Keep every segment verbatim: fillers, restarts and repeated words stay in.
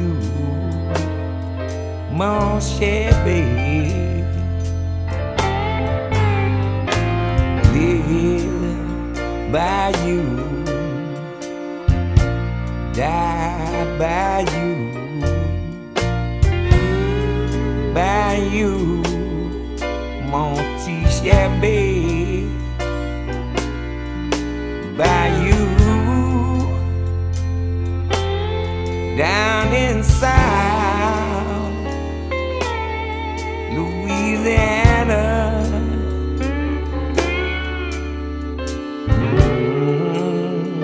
you, mon cher baby. Live by you, die by you, by you, mon petit cher baby, by you. Down in South Louisiana, mm-hmm.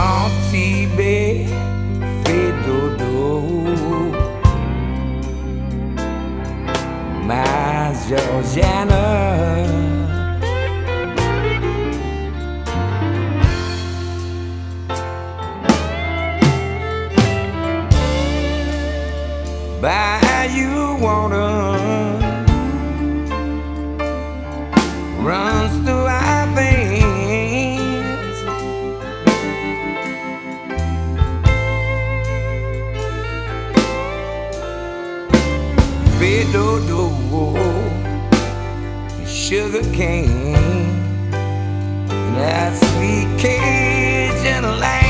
Monty Bay fait dodo, my Georgianna. By you water runs through our veins, Fido-do, sugar cane, that sweet Cajun land.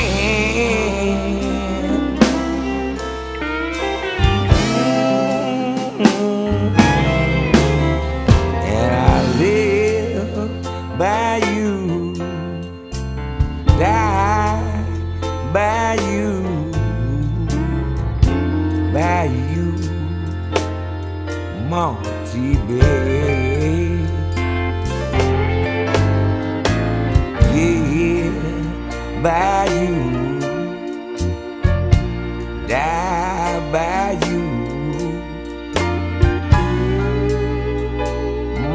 By you, die by you, by you, Monty Bay. Yeah, by you, die by you,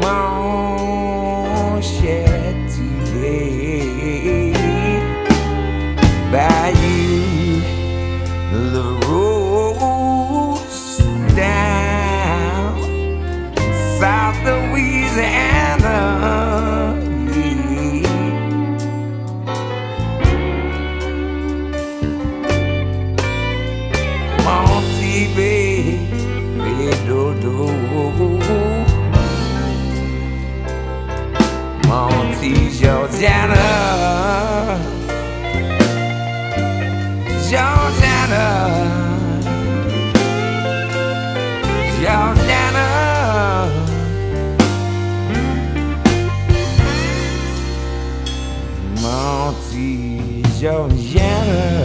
Monty. By you, the roads down South Louisiana, yeah. Monty Bay, Fido-do, Monty Georgianna, Georgianna, Georgianna. Monty Georgianna.